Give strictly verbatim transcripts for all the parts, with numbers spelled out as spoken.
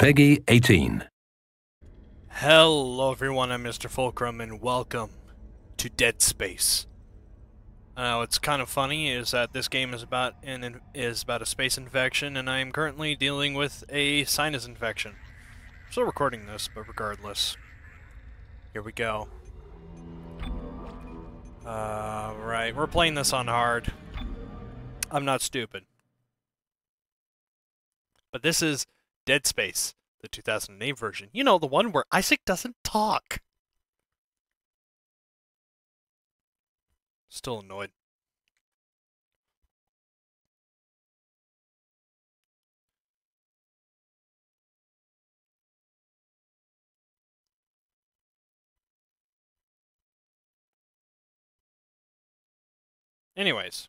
Peggy eighteen. Hello everyone, I'm MrFullCrumb and welcome to Dead Space. Uh, what's kind of funny is that this game is about an is about a space infection, and I am currently dealing with a sinus infection. I'm still recording this, but regardless, here we go. Uh, right, we're playing this on hard. I'm not stupid. But this is Dead Space, the two thousand eight version. You know, the one where Isaac doesn't talk. Still annoyed. Anyways,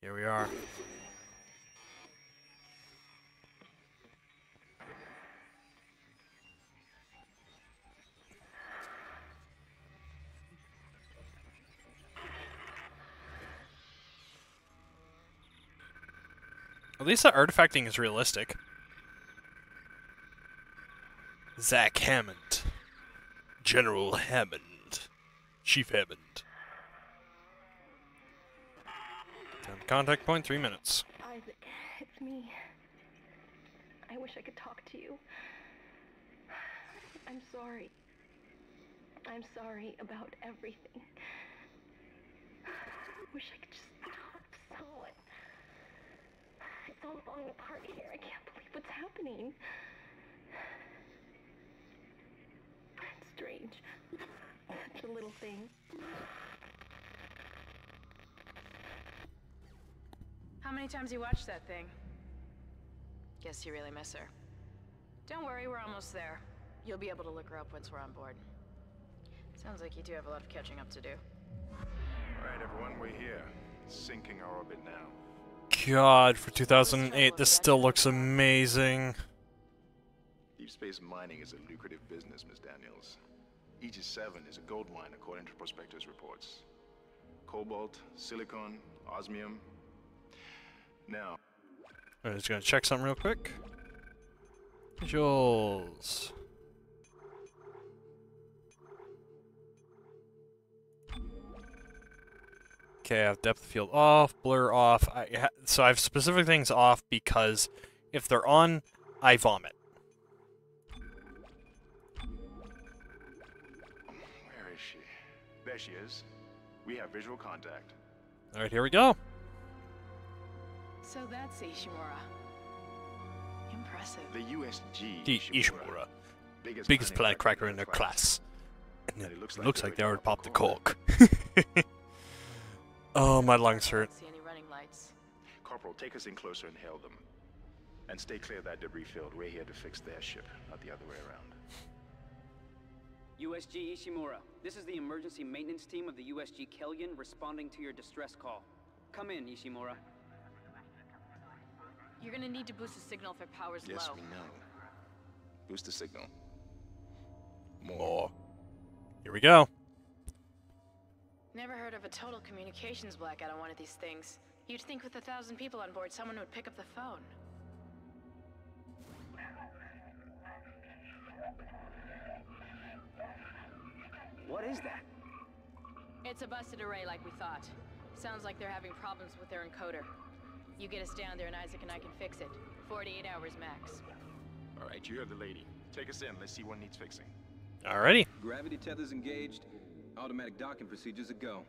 here we are. At least the artifacting is realistic. Zach Hammond. General Hammond. Chief Hammond. Time to contact point, three minutes. Isaac, it's me. I wish I could talk to you. I'm sorry. I'm sorry about everything. I wish I could just talk to someone. It's all falling apart here. I can't believe what's happening. It's strange. Such a little thing. How many times you watched that thing? Guess you really miss her. Don't worry, we're almost there. You'll be able to look her up once we're on board. Sounds like you do have a lot of catching up to do. Alright everyone, we're here. Sinking our orbit now. God, for two thousand eight, this still looks amazing. Deep space mining is a lucrative business, Miss Daniels. E J seven is a gold mine according to prospectors' reports. Cobalt, silicon, osmium. Now, I'm just gonna check something real quick. Visuals. Okay, I have depth of field off, blur off. I ha so I have specific things off because if they're on, I vomit. Where is she? There she is. We have visual contact. All right, here we go. So that's Ishimura. Impressive. The U S G the Ishimura, biggest, biggest planet cracker in their class. And it looks, it looks like, like they already popped the cork. Oh, my lungs hurt. See any running lights? Corporal, take us in closer and hail them. And stay clear of that debris field. We're here to fix their ship, not the other way around. U S G Ishimura, this is the emergency maintenance team of the U S G Kellion responding to your distress call. Come in, Ishimura. You're gonna need to boost the signal if our power's yes, low. Yes, we know. Boost the signal. More. Here we go. Never heard of a total communications blackout on one of these things. You'd think with a thousand people on board, someone would pick up the phone. What is that? It's a busted array like we thought. Sounds like they're having problems with their encoder. You get us down there and Isaac and I can fix it. forty-eight hours max. All right, you have the lady. Take us in, let's see what needs fixing. Alrighty. Gravity tethers engaged. Automatic docking procedures a go.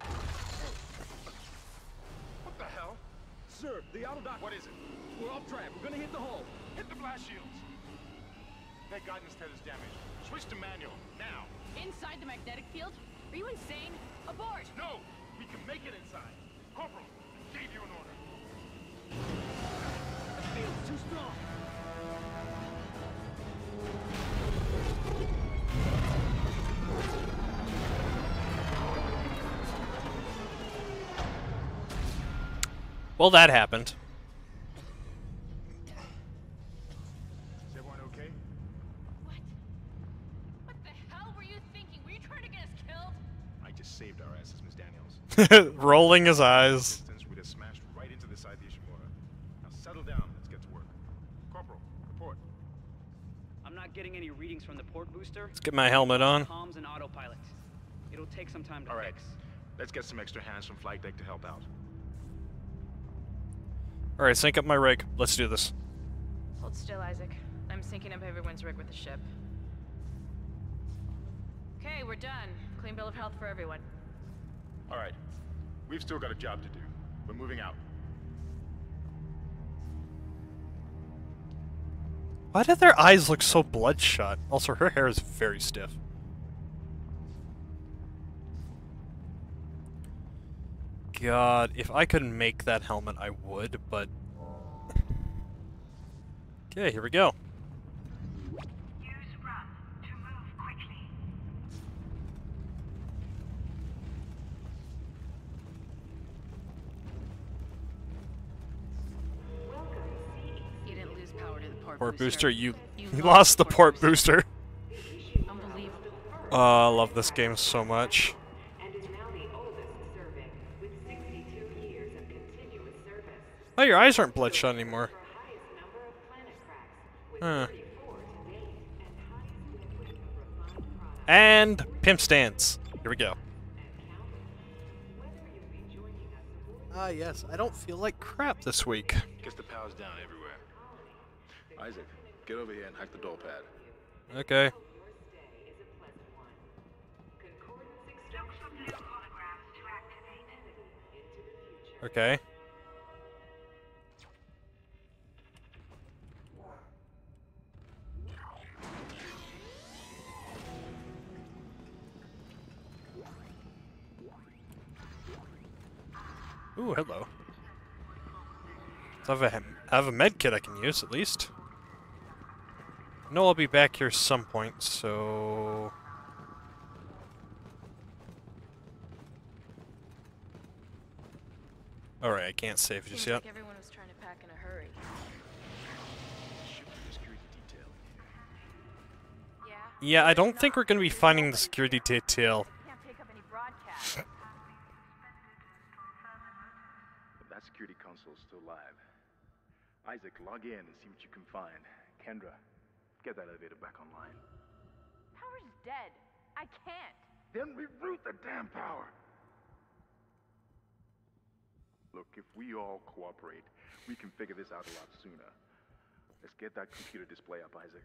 What the hell? Sir, the auto dock. What is it? We're off track. We're gonna hit the hull. Hit the blast shields. That guidance tether's damaged. Switch to manual now. Inside the magnetic field? Are you insane? Abort! No, we can make it inside. Corporal, I gave you an order. The field's too strong. Well, that happened. Is everyone okay? What? What the hell were you thinking? Were you trying to get us killed? I just saved our asses, Miss Daniels. Rolling his eyes. We'd have smashed right into the side of the Ishimura. Now settle down. Let's get to work. Corporal, report. I'm not getting any readings from the port booster. Let's get my helmet on. Comms and autopilot. It'll take some time to All right. Fix. Let's get some extra hands from flight deck to help out. All right, sync up my rig. Let's do this. Hold still, Isaac. I'm syncing up everyone's rig with the ship. Okay, we're done. Clean bill of health for everyone. All right. We've still got a job to do. We're moving out. Why do their eyes look so bloodshot? Also, her hair is very stiff. God, if I could make that helmet, I would, but... Okay, here we go. Use run to move quickly. Welcome. You didn't lose power to the port, port booster. booster. You, you lost, lost the port, port booster. booster. Unbelievable. Oh, I love this game so much. Oh, your eyes aren't bloodshot anymore. Huh. And pimp stance. Here we go. Ah, uh, yes. I don't feel like crap this week. Guess the power's down everywhere. Isaac, get over here and hack the door pad. Okay. Okay. Ooh, hello. So I, have a, I have a med kit I can use, at least. I know I'll be back here some point, so... Alright, I can't save just yet. Like everyone was trying to pack in a hurry. Yeah, I don't think we're going to be finding the security detail. Can't pick up any broadcasts. Security console's still live. Isaac, log in and see what you can find. Kendra, get that elevator back online. Power's dead. I can't. Then reroute the damn power. Look, if we all cooperate, we can figure this out a lot sooner. Let's get that computer display up, Isaac.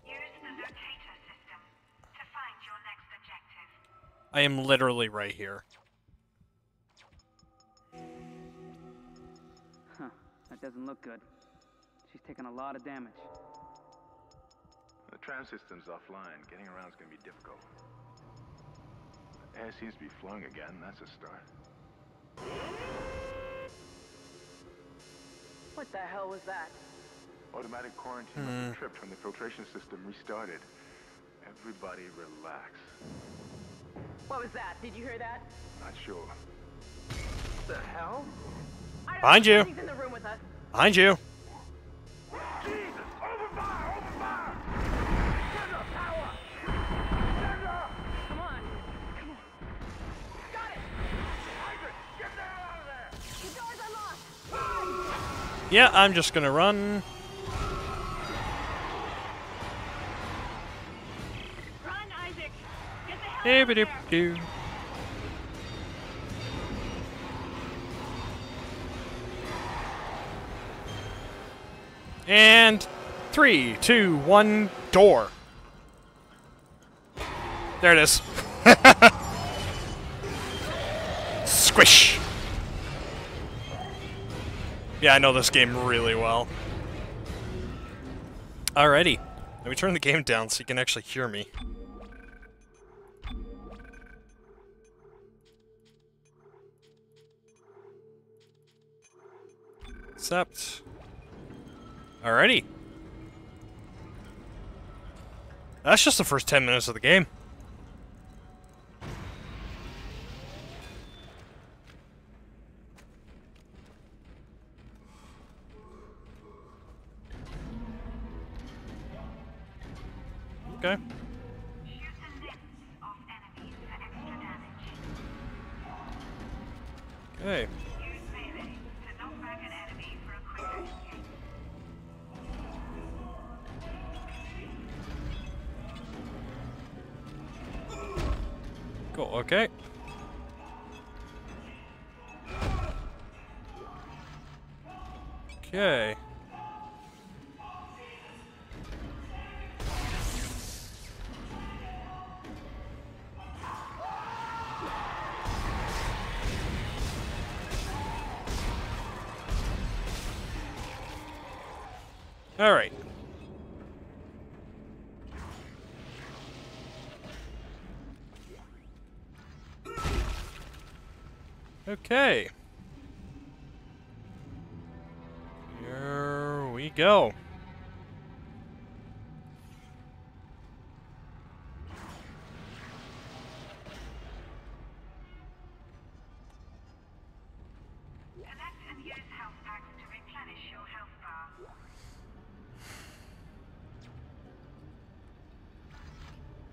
Use the locator system to find your next objective. I am literally right here. Doesn't look good. She's taken a lot of damage. The tram system's offline. Getting around's gonna be difficult. The air seems to be flowing again. That's a start. What the hell was that? Automatic quarantine mm. tripped when the filtration system restarted. Everybody relax. What was that? Did you hear that? Not sure. What the hell? Behind you. In the room with us. Behind you. Jesus! Open fire! Open fire! Send up power! Send up! Come on! Come on! Got it! Isaac, get the hell out of there! The doors are locked! Yeah, I'm just gonna run. Run, Isaac! Get the hell out of there! And three, two, one, door. There it is. Squish. Yeah, I know this game really well. Alrighty. Let me turn the game down so you can actually hear me. Except... Alrighty. That's just the first ten minutes of the game. Okay. Okay. Cool, okay. Okay. All right. Okay. Here we go.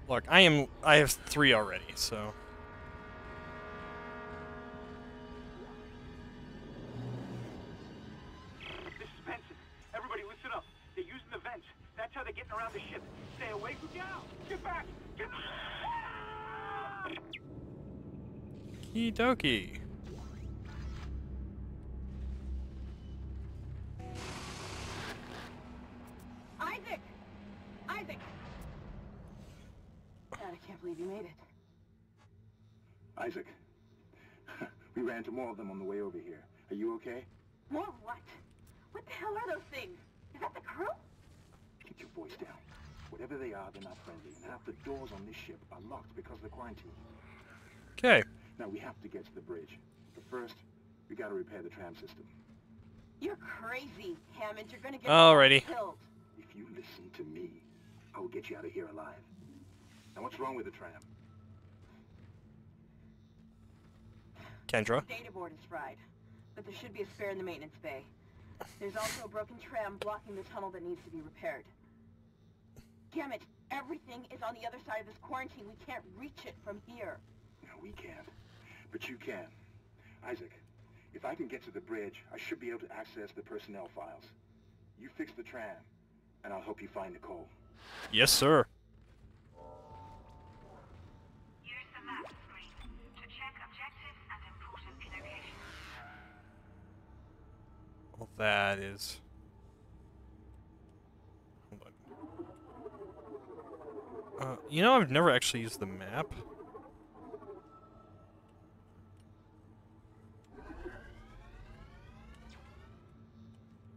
Look, I am, I have three already, so. This is Benson. Everybody listen up. They're using the vents. That's how they're getting around the ship. Stay away from now. Get back. Get back. Okie dokie. Isaac, we ran into more of them on the way over here. Are you okay? More what? What the hell are those things? Is that the crew? Keep your voice down. Whatever they are, they're not friendly. And half the doors on this ship are locked because of the quarantine. Okay. Now we have to get to the bridge. But first, we gotta repair the tram system. You're crazy, Hammond. You're gonna get Alrighty. killed. If you listen to me, I will get you out of here alive. Now what's wrong with the tram? Kendra. The data board is fried, but there should be a spare in the maintenance bay. There's also a broken tram blocking the tunnel that needs to be repaired. Damn it, everything is on the other side of this quarantine. We can't reach it from here. No, we can't. But you can. Isaac, if I can get to the bridge, I should be able to access the personnel files. You fix the tram, and I'll help you find Nicole. Yes, sir. Well, that is... Hold on. Uh, you know, I've never actually used the map.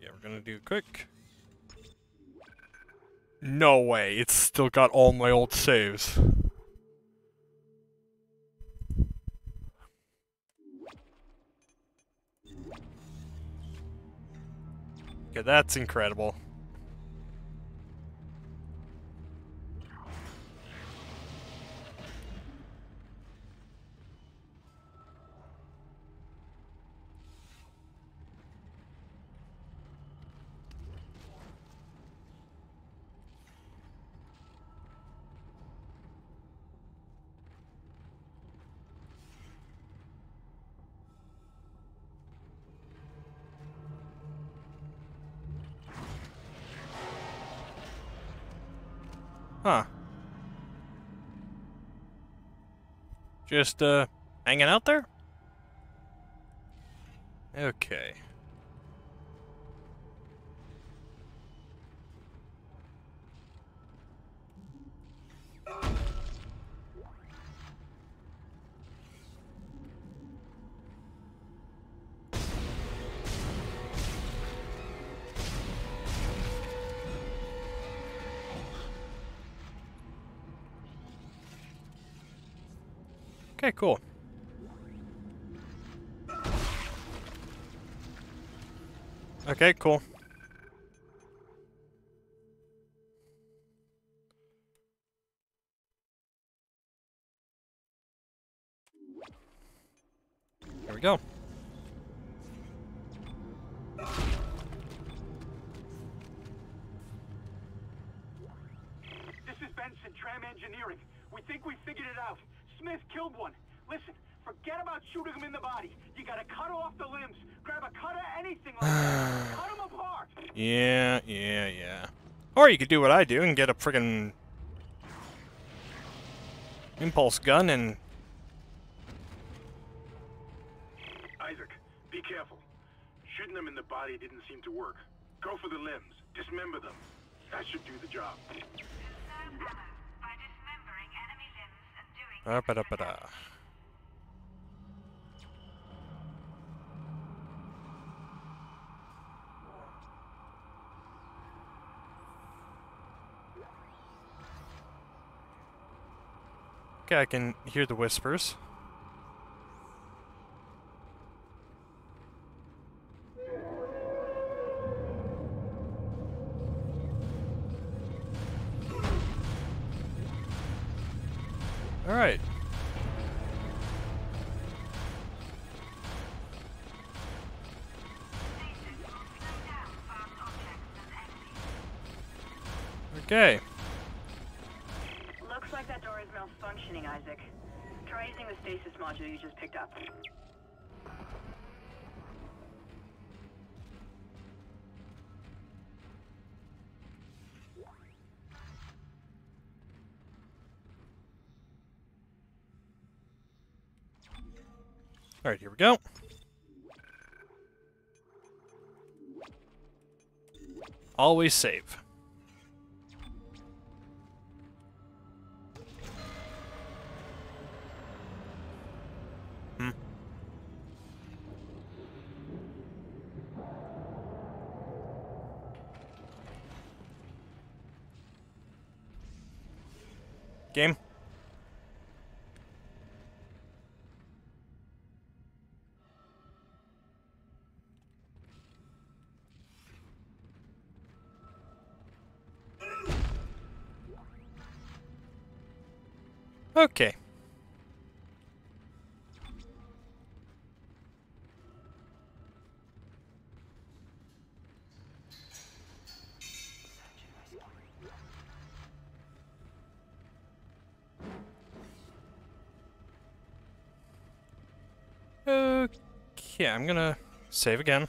Yeah, we're gonna do it quick. No way, it's still got all my old saves. Okay, that's incredible. Huh. Just, uh, hanging out there? Okay. Okay, cool. Okay, cool. There we go. This is Benson, Tram Engineering. We think we figured it out. Smith killed one. Listen, forget about shooting him in the body. You gotta cut off the limbs. Grab a cutter, anything like that. Cut him apart. Yeah, yeah, yeah. Or you could do what I do and get a friggin' impulse gun and Be careful. Shooting them in the body didn't seem to work. Go for the limbs. Dismember them. That should do the job. Do so by dismembering enemy limbs and doing... Ah, ba -da -ba -da. Okay, I can hear the whispers. Alright. Okay. Looks like that door is malfunctioning, Isaac. Try using the stasis module you just picked up. All right, here we go. Always save. Hmm. Game. Okay. Okay, I'm gonna save again.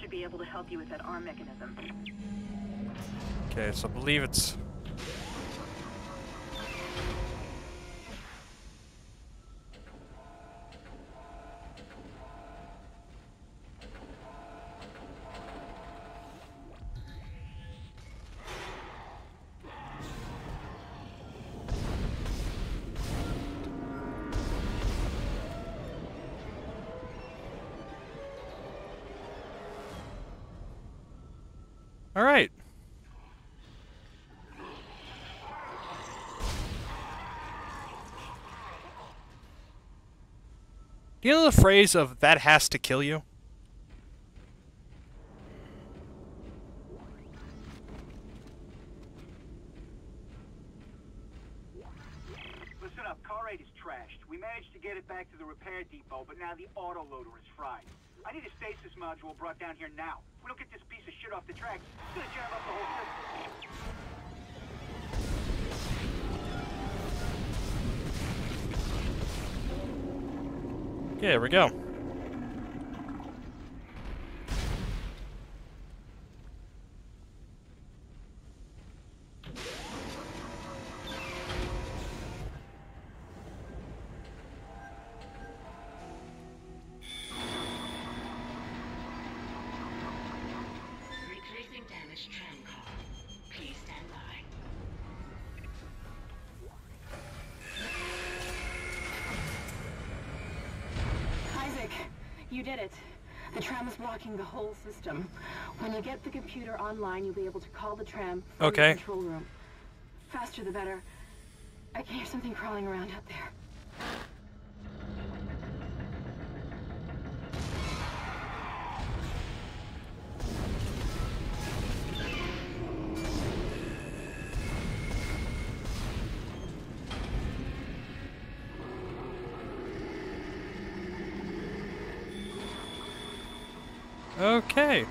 Should be able to help you with that arm mechanism. Okay, so I believe it's... All right. Do you know the phrase of "that has to kill you"? Listen up, car eight is trashed. We managed to get it back to the repair depot, but now the autoloader is fried. I need a stasis module brought down here now. If we don't get this piece of shit off the tracks, it's gonna jam up the whole system. Okay, here we go. You did it. The tram is blocking the whole system. When you get the computer online, you'll be able to call the tram from okay. the control room. Faster the better. I can hear something crawling around out there. Okay.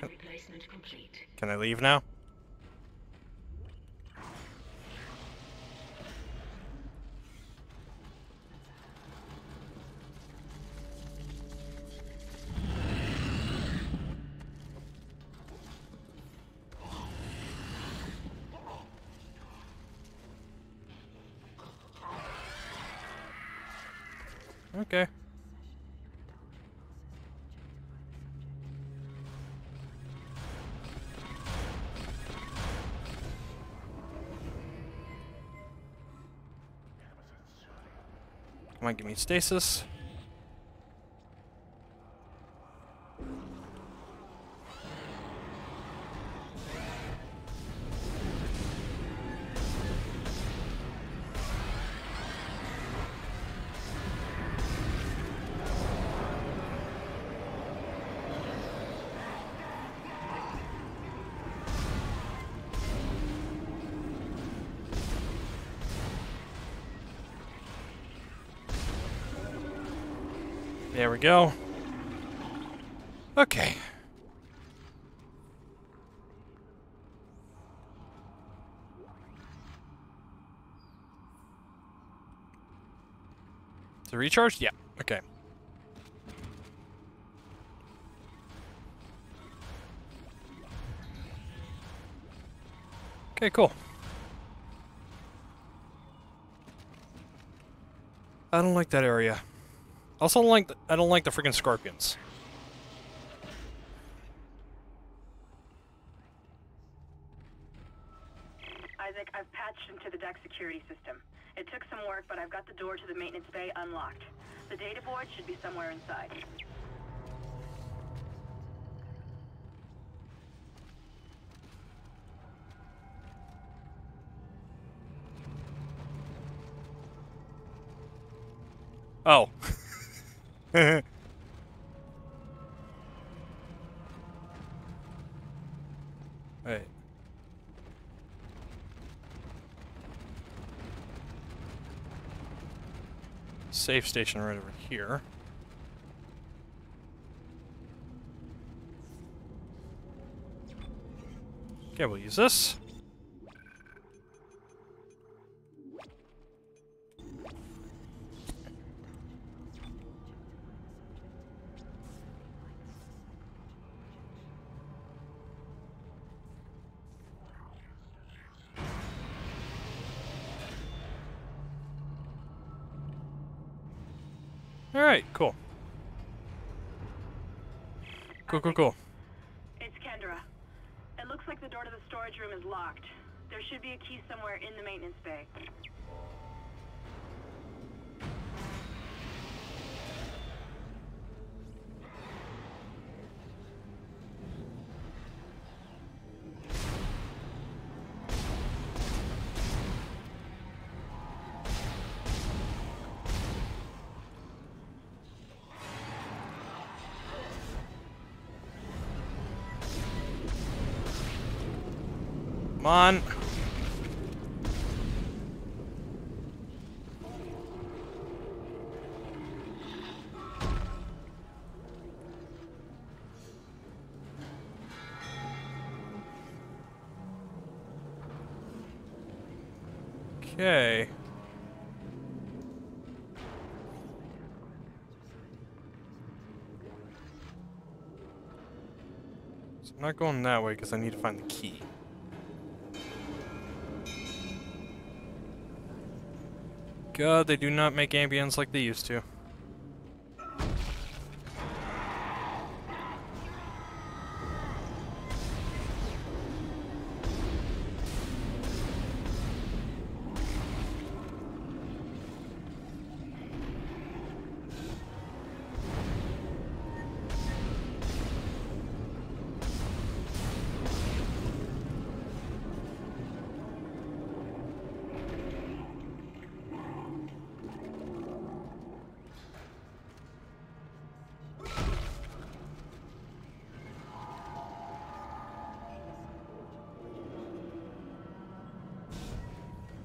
Can, replacement complete. Can I leave now? Okay. Come on, give me stasis. There we go. Okay. To recharge? Yeah. Okay. Okay, cool. I don't like that area. Also, don't like the, I don't like the freaking scorpions. Isaac, I've patched into the deck security system. It took some work, but I've got the door to the maintenance bay unlocked. The data board should be somewhere inside. Oh. Wait. Safe station right over here. Okay, we'll use this. Alright, cool. Cool, cool, cool. It's Kendra. It looks like the door to the storage room is locked. There should be a key somewhere in the maintenance bay. Come on. Okay. So I'm not going that way because I need to find the key. God, they do not make ambience like they used to.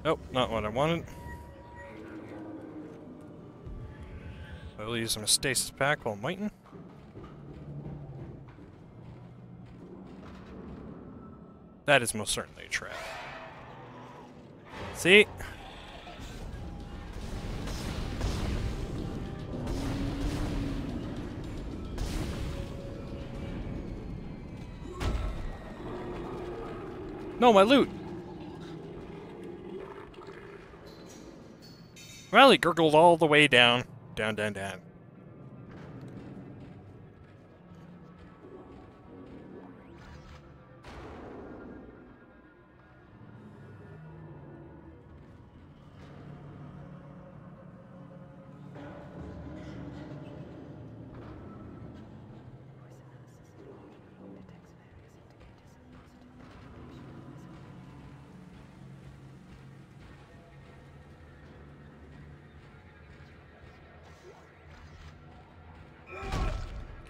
Nope, not what I wanted. I'll use some stasis pack while I'm waiting. That is most certainly a trap. See? No, my loot! Well, he gurgled all the way down. Down, down, down.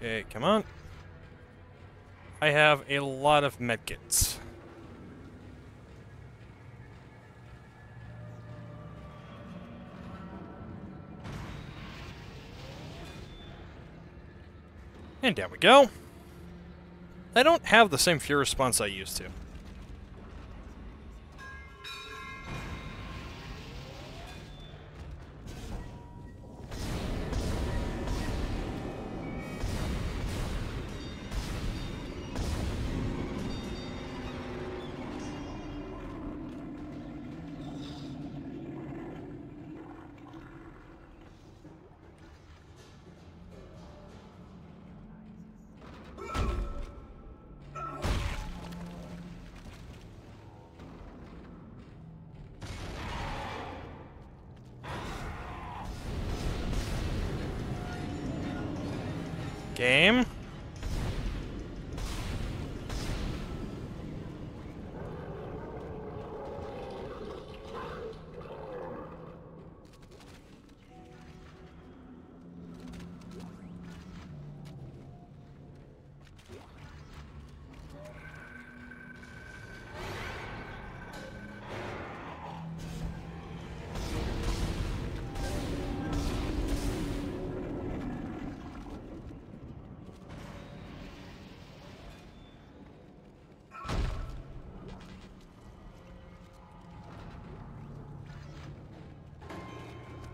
Okay, come on. I have a lot of medkits. And down we go. I don't have the same fear response I used to. Game.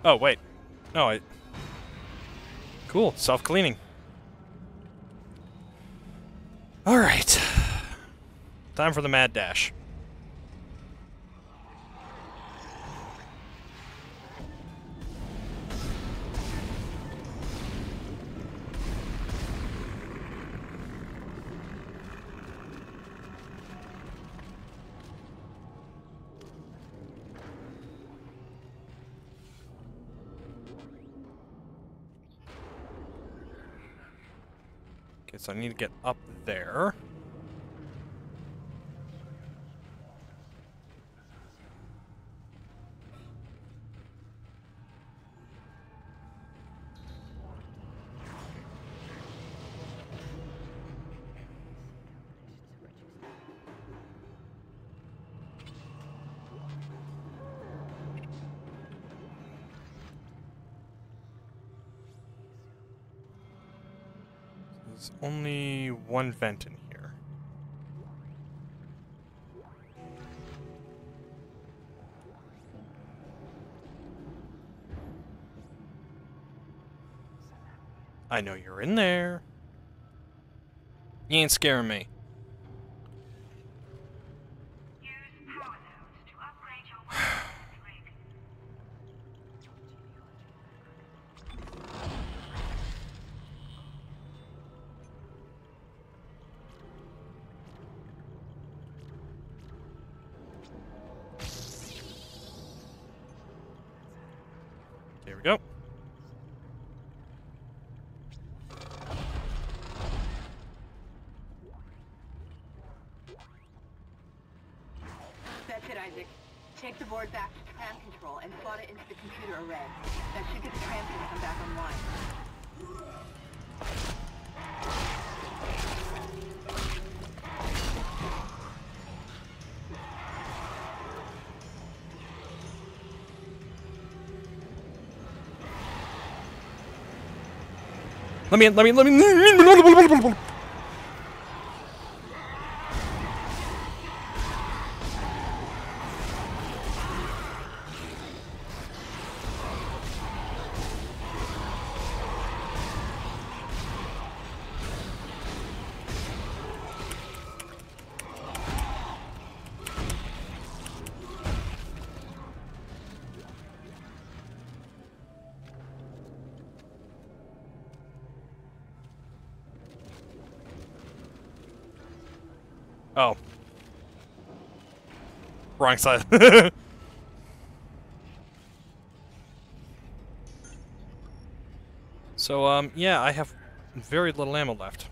Oh, wait. No, I... Cool. Self-cleaning. Alright. Time for the mad dash. So I need to get up there. There's only one vent in here. I know you're in there. You ain't scaring me. Use power nodes to upgrade your weapons rig. Go. That's it, Isaac. Take the board back to tram control and slot it into the computer array. That should get the tram to come back online. Let me, let me, let me. Oh. Wrong side. So, um, yeah, I have very little ammo left.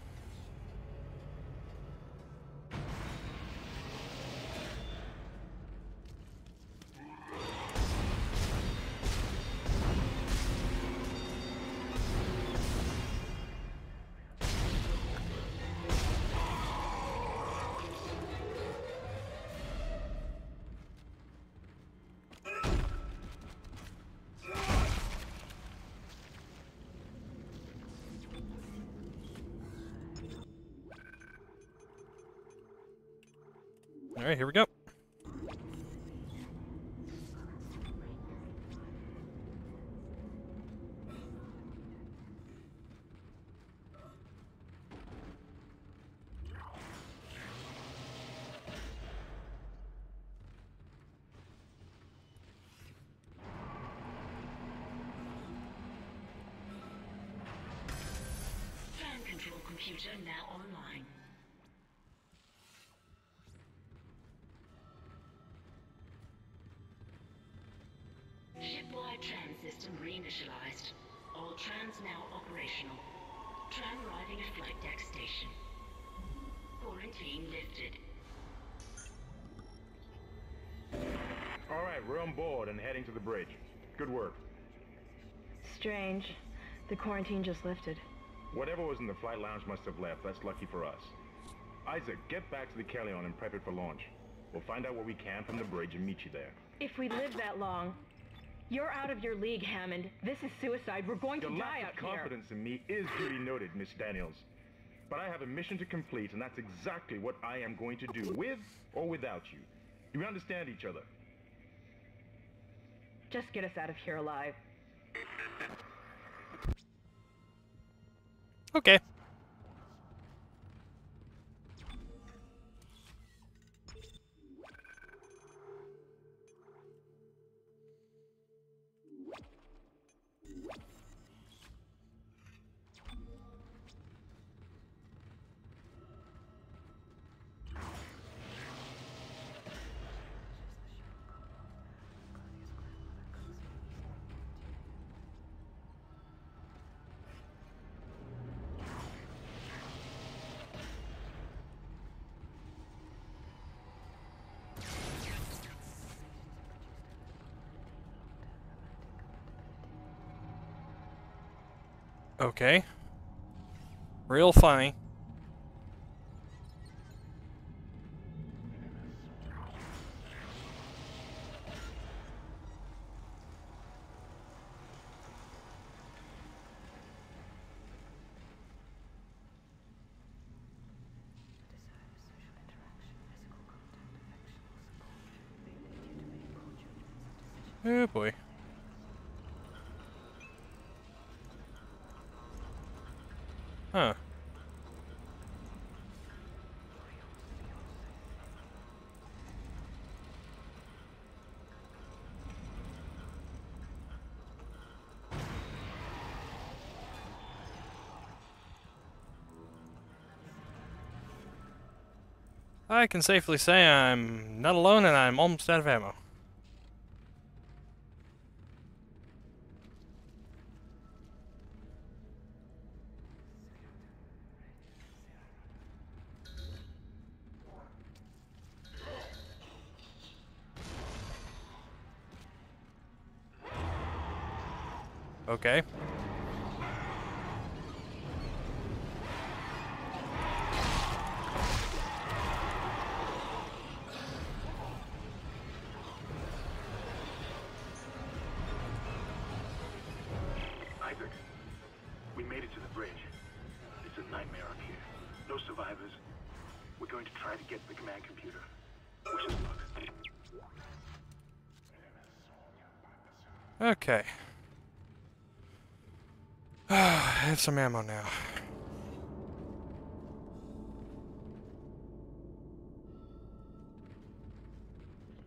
Alright, here we go. Fan control computer now online. Trans system reinitialized. All trans now operational. Tran arriving at flight deck station. Quarantine lifted. All right, we're on board and heading to the bridge. Good work. Strange. The quarantine just lifted. Whatever was in the flight lounge must have left. That's lucky for us. Isaac, get back to the Kellion and prep it for launch. We'll find out what we can from the bridge and meet you there. If we live that long. You're out of your league, Hammond. This is suicide. We're going to die out here. Your lack of confidence in me is duly noted, Miss Daniels. But I have a mission to complete, and that's exactly what I am going to do, with or without you. Do we understand each other? Just get us out of here alive. Okay. Okay. Real funny. Oh boy. Huh. I can safely say I'm not alone and I'm almost out of ammo. Okay. Isaac, we made it to the bridge. It's a nightmare up here. No survivors. We're going to try to get the command computer. Wish us luck. Okay. I have some ammo now.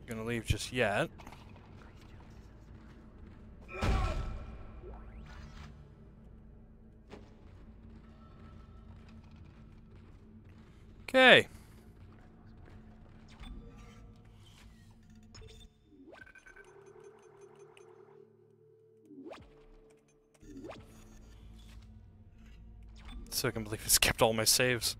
I'm gonna leave just yet. Okay. So I can believe it's kept all my saves.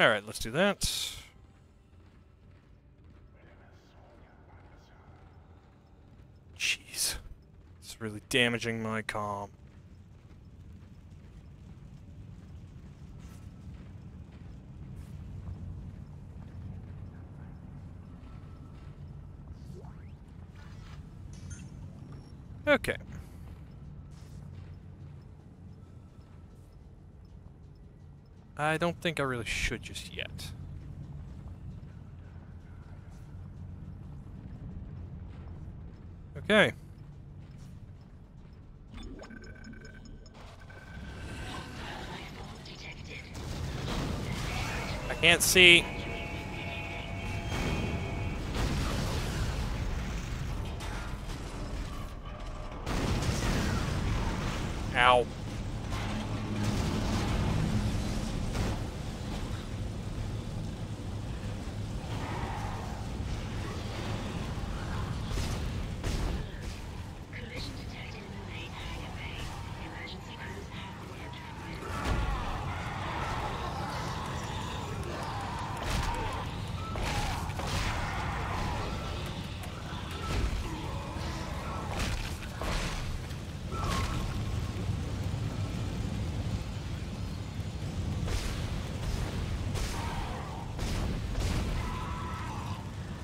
Alright, let's do that. Jeez. It's really damaging my comm. Okay. I don't think I really should just yet. Okay. I can't see. Ow.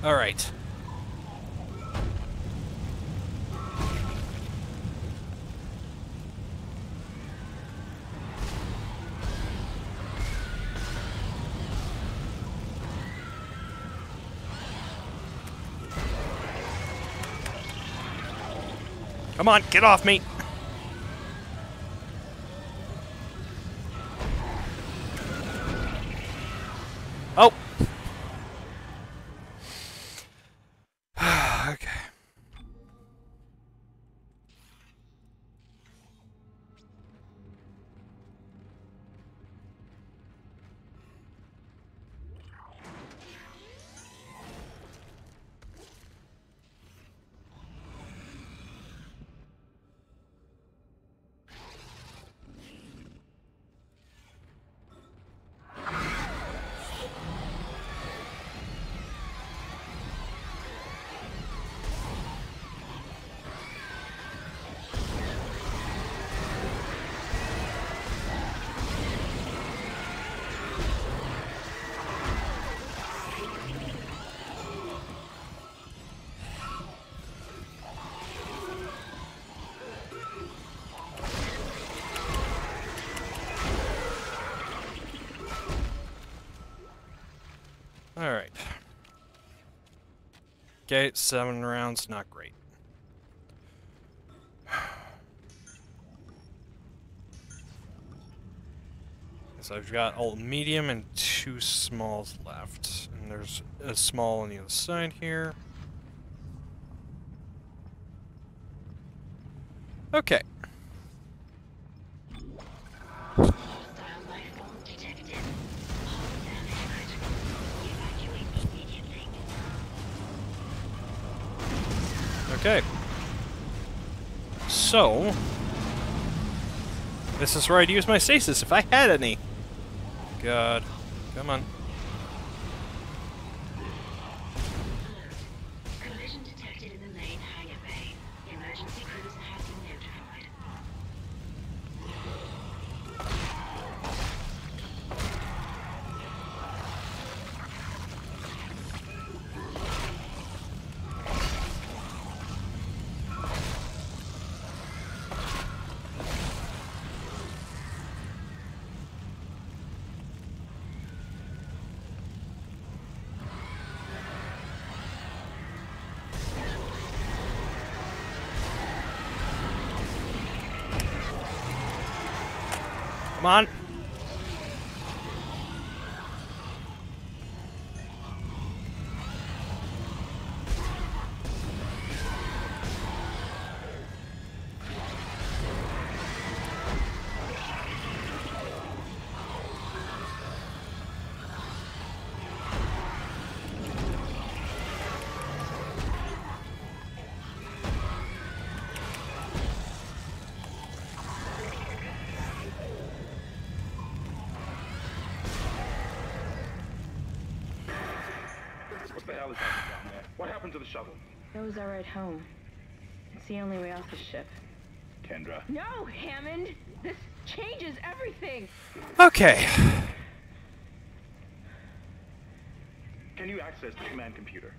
All right. Come on, get off me. Oh. Alright. Okay, seven rounds, not great. So I've got all medium and two smalls left. And there's a small on the other side here. Okay. Okay, so this is where I'd use my stasis if I had any. God, come on. Collision detected in the lane hangar bay. Emergency crews have been Come on. What the hell is happening down there? What happened to the shuttle? Those are at home. It's the only way off the ship. Kendra. No, Hammond! This changes everything! Okay. Can you access the command computer?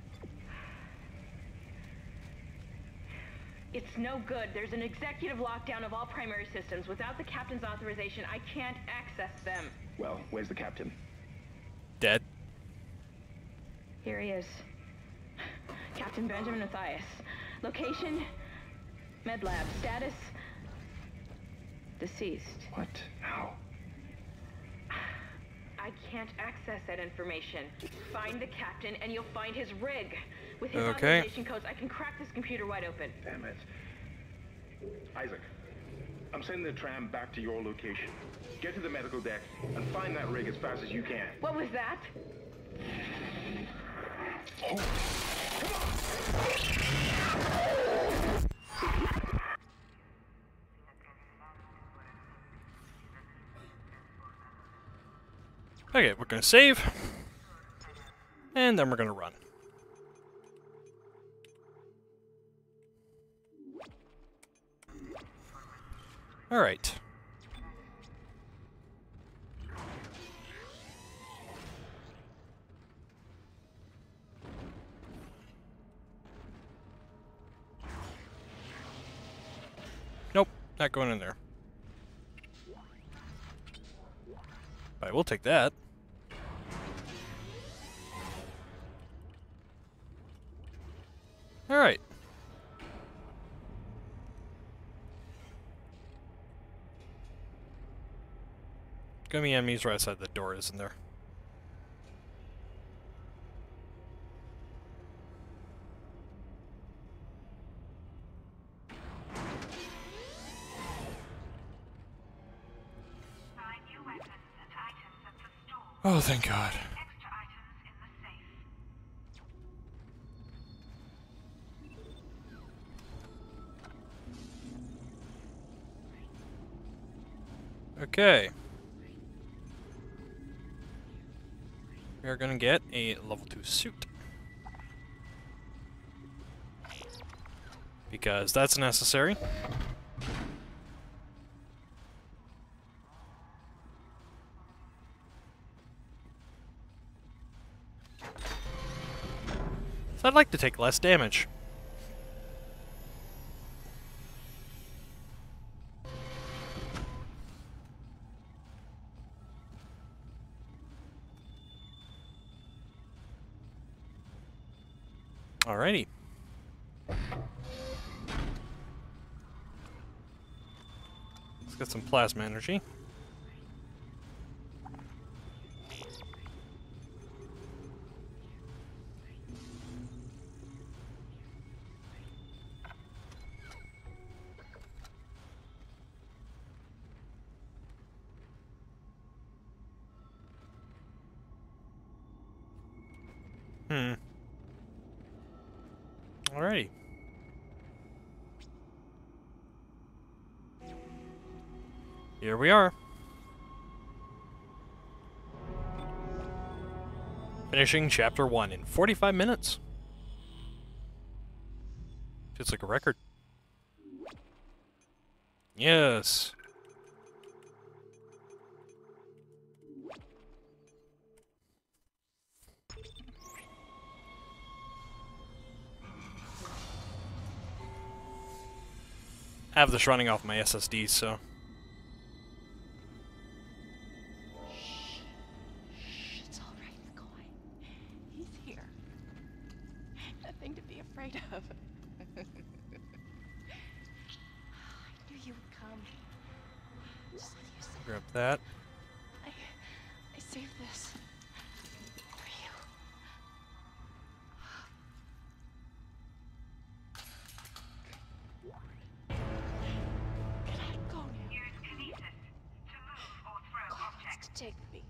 It's no good. There's an executive lockdown of all primary systems. Without the captain's authorization, I can't access them. Well, where's the captain? Dead. Here he is. Captain Benjamin Mathias. Location? Med lab. Status? Deceased. What? How? I can't access that information. Find the captain and you'll find his rig. With his okay. authorization codes, I can crack this computer wide open. Damn it. Isaac, I'm sending the tram back to your location. Get to the medical deck and find that rig as fast as you can. What was that? Oh. Come on. Okay, we're gonna save, and then we're gonna run. All right. Nope, not going in there. All right, we'll take that. All right. Gonna be enemies right outside the door, isn't there? Find new weapons and items at the store. Oh, thank God. Okay. We are gonna get a level two suit. Because that's necessary. So I'd like to take less damage. Alrighty. Let's get some plasma energy. Hmm. Alrighty. Here we are. Finishing chapter one in forty-five minutes. Feels like a record. Yes. I have this running off my S S D, so... Shh, shh, it's all right, Nicole. He's here. Nothing to be afraid of. Oh, I knew you would come. Just let you say. Grab that. I, I saved this. For you. Take me.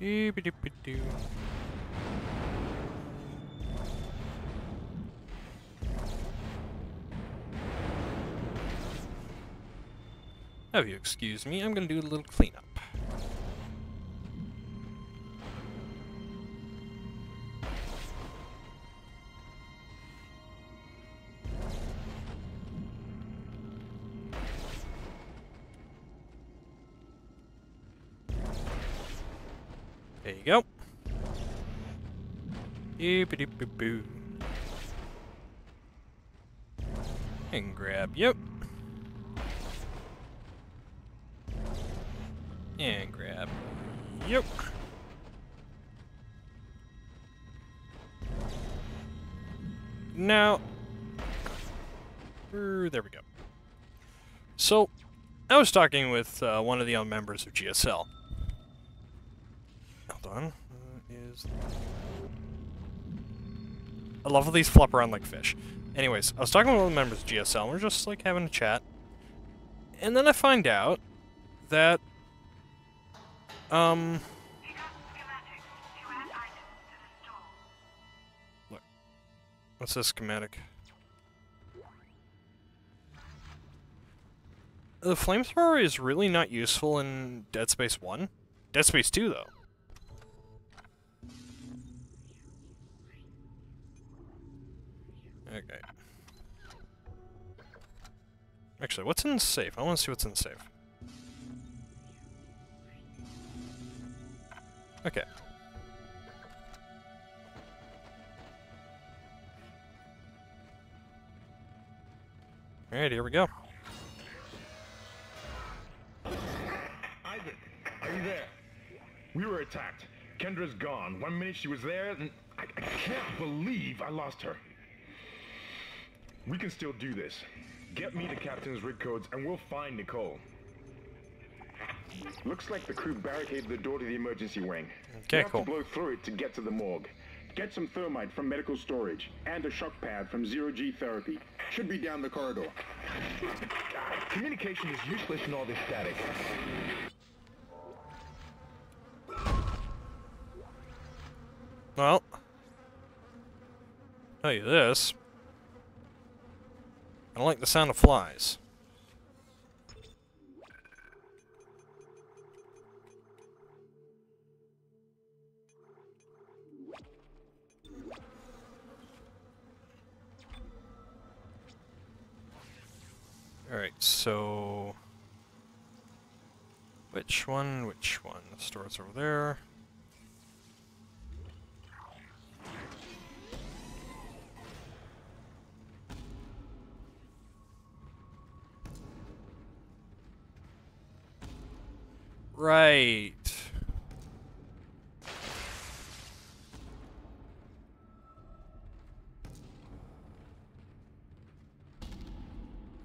Doobie doobie doo. Now, if you excuse me, I'm going to do a little cleanup. There you go. Doop-a-doop-a-boo. And grab you. And grab you. Now, er, there we go. So, I was talking with uh, one of the other members of G S L. Hold on. Uh, is I love how these flop around like fish. Anyways, I was talking with one of the members of G S L, and we're just like having a chat. And then I find out that Um... Look. What's this schematic? The flamethrower is really not useful in Dead Space one. Dead Space two, though. Okay. Actually, what's in the safe? I want to see what's in the safe. Okay. Alright, here we go. Isaac, are you there? We were attacked. Kendra's gone. One minute she was there, and I, I can't believe I lost her. We can still do this. Get me the captain's rig codes, and we'll find Nicole. Looks like the crew barricaded the door to the emergency wing. Okay, you have cool. to blow through it to get to the morgue. Get some thermite from medical storage and a shock pad from zero G therapy. Should be down the corridor. God, communication is useless in all this static. Well, tell you this. I don't like the sound of flies. Alright, so which one, which one? The store's over there. Right.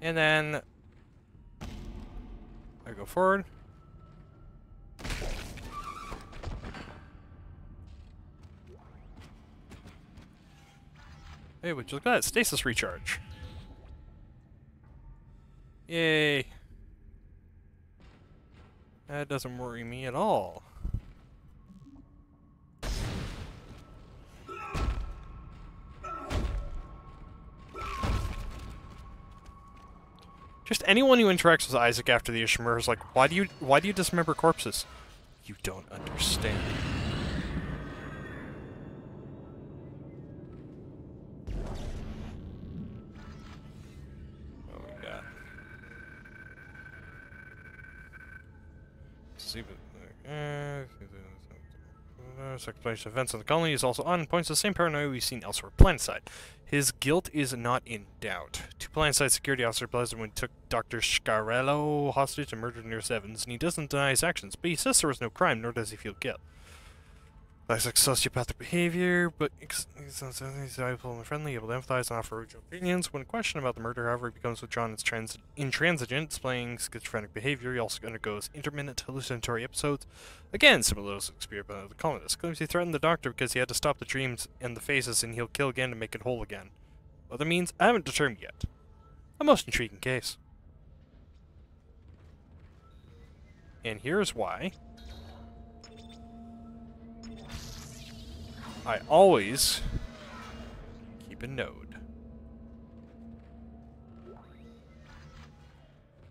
And then I go forward. Hey, would you look at that? Stasis recharge. Yay. That doesn't worry me at all. Just anyone who interacts with Isaac after the Ishimura is like, why do you why do you dismember corpses? You don't understand. Oh my god. See, but events in the colony is also on and points to the same paranoia we've seen elsewhere. Planside. His guilt is not in doubt. To Planside, security officer Blazewin took Doctor Schcarello hostage and murdered near Sevens, and he doesn't deny his actions, but he says there was no crime, nor does he feel guilt. Classic sociopathic behavior, but he's valuable and friendly, able to empathize and offer original opinions. When questioned about the murder, however, he becomes withdrawn and trans intransigent, displaying schizophrenic behavior. He also undergoes intermittent hallucinatory episodes, again similar to those experienced by the colonists. Claims he threatened the doctor because he had to stop the dreams and the faces, and he'll kill again to make it whole again. Other means, I haven't determined yet. A most intriguing case. And here's why. I always keep a node.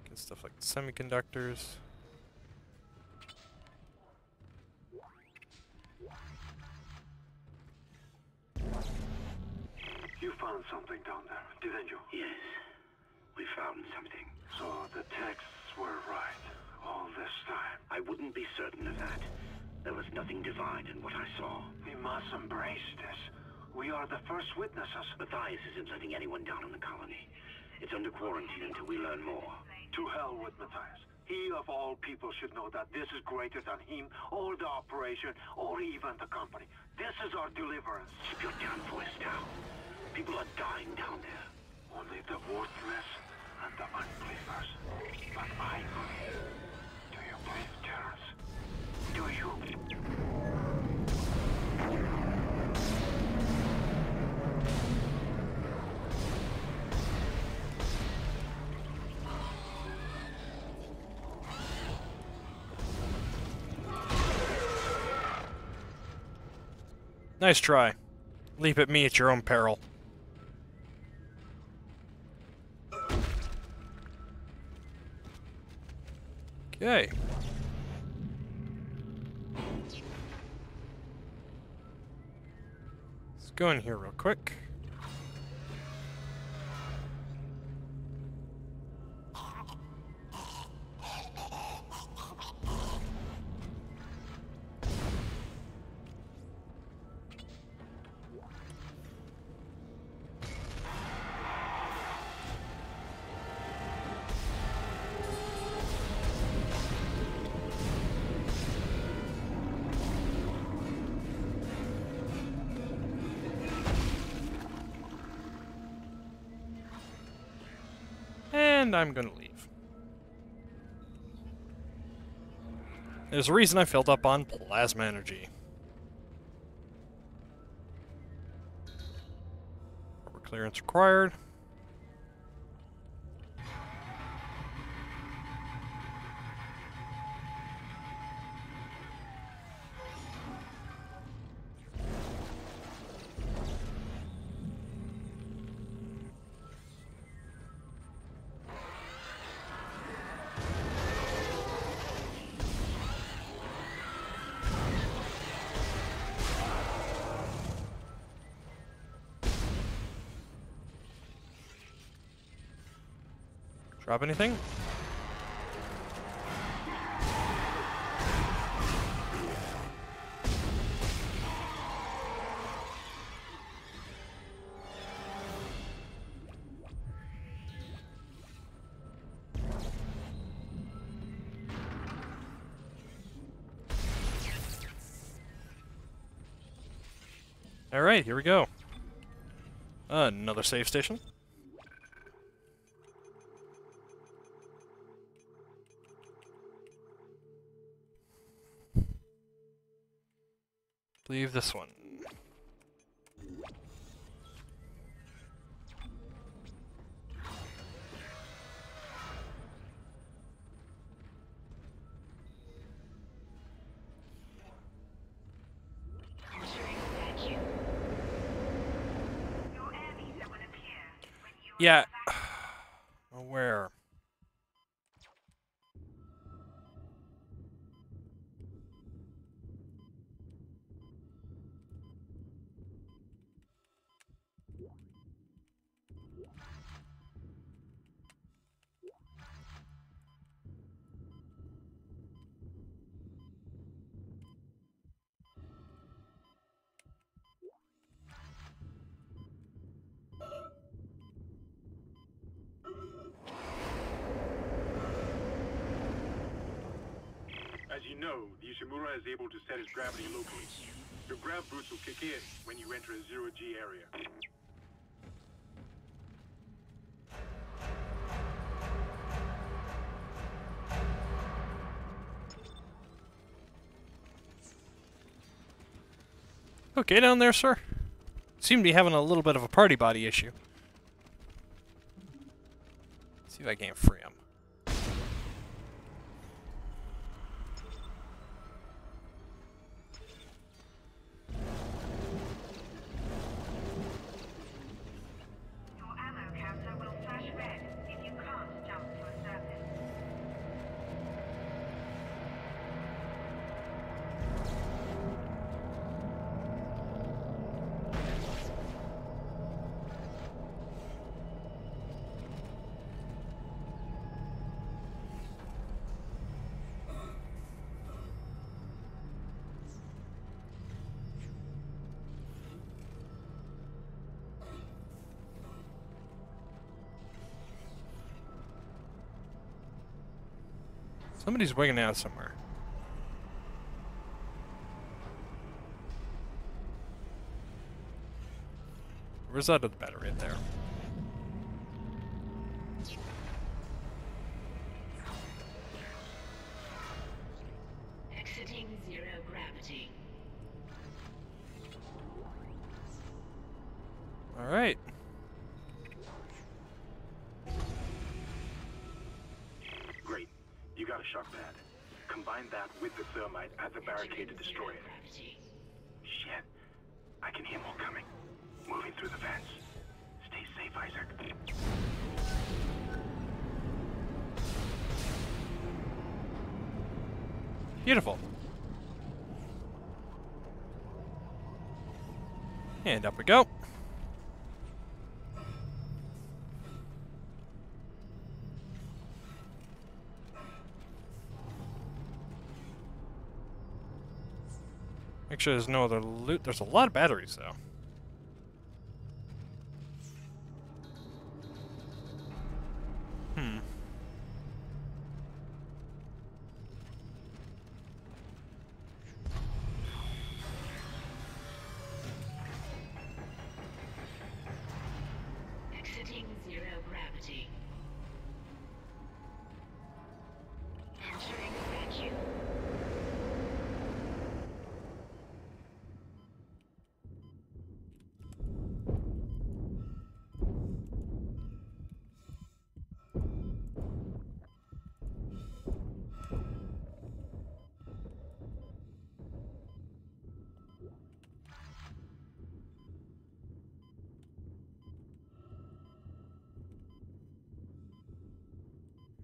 Because stuff like semiconductors. You found something down there, didn't you? Yes, we found something. So the texts were right all this time. I wouldn't be certain of that. There was nothing divine in what I saw. We must embrace this. We are the first witnesses. Mathias isn't letting anyone down in the colony. It's under quarantine until we learn more. To hell with Mathias. He of all people should know that this is greater than him, or the operation, or even the company. This is our deliverance. Keep your damn voice down. People are dying down there. Only the worthless and the unbelievers. But I believe. Do you believe, Terrence? Do you? Nice try. Leap at me at your own peril. Okay. Let's go in here real quick. And I'm gonna leave. There's a reason I filled up on plasma energy. Proper clearance required. Drop anything? All right, here we go. Another save station. Leave this one. Yeah. Aware. As you know, the Ishimura is able to set his gravity locally. Your grav boots will kick in when you enter a zero-G area. Okay, down there, sir. Seem to be having a little bit of a party body issue. Let's see if I can't free him. Somebody's wigging out somewhere. Where's that other battery right there? Exiting zero gravity. All right. Great. You got a shock pad. Combine that with the thermite at the barricade to destroy it. Shit. I can hear more coming. Moving through the vents. Stay safe, Isaac. Beautiful. And up we go. Make sure there's no other loot. There's a lot of batteries, though. Hmm. Exiting zero gravity. Entering vacuum.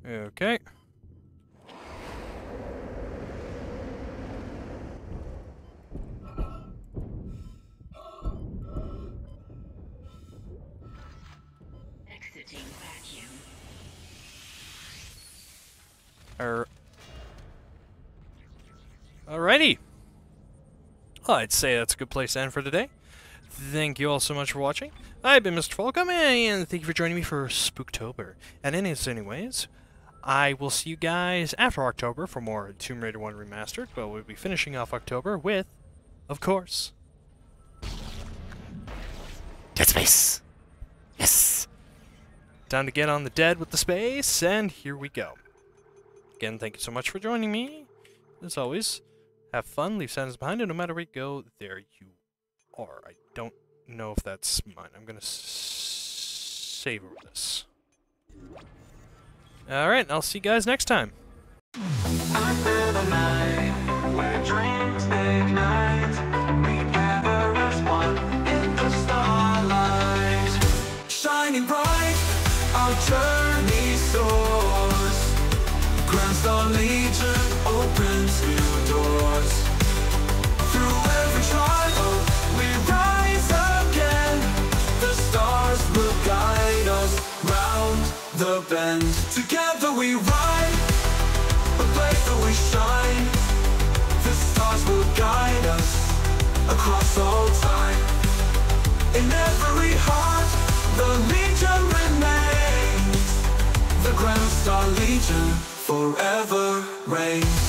Okay. Exiting vacuum. Er. Alrighty. Well, I'd say that's a good place to end for today. Thank you all so much for watching. I've been MrFullCrumb, and thank you for joining me for Spooktober. And in its anyways. I will see you guys after October for more Tomb Raider one Remastered, but we'll be finishing off October with, of course, Dead Space! Yes! Time to get on the dead with the space, and here we go. Again, thank you so much for joining me. As always, have fun, leave sadness behind, and no matter where you go, there you are. I don't know if that's mine. I'm gonna s savor this. Alright, I'll see you guys next time. After the night, where dreams ignite, we gather as one in the starlight. Shining bright, our journey soars. Grand Star Legion opens new doors. Through every trial, we rise again. The stars will guide us round the bend. Together we ride, a place that we shine. The stars will guide us across all time. In every heart, the Legion remains. The Grand Star Legion forever reigns.